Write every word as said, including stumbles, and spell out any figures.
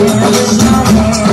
There's no, I'll be there.